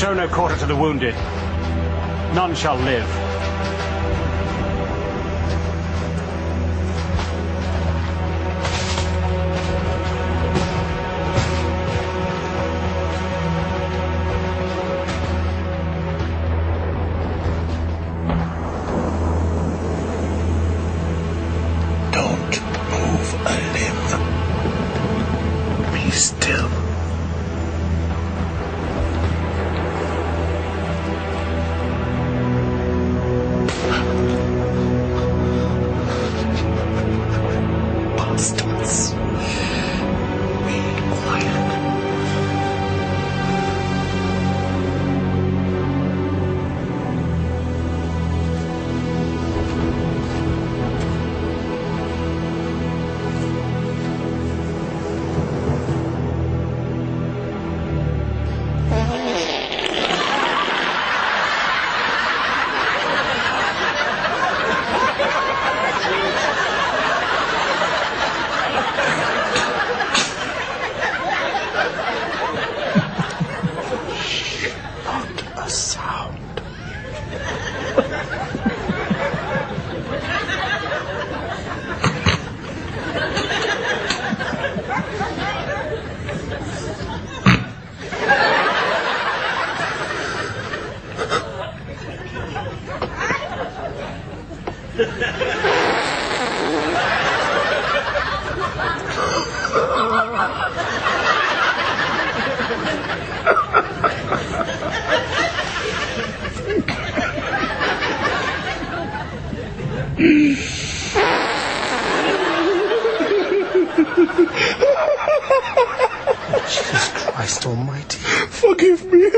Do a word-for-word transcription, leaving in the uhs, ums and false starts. show no quarter to the wounded. None shall live. Don't move a limb. Be still. Jesus Christ Almighty. Forgive me.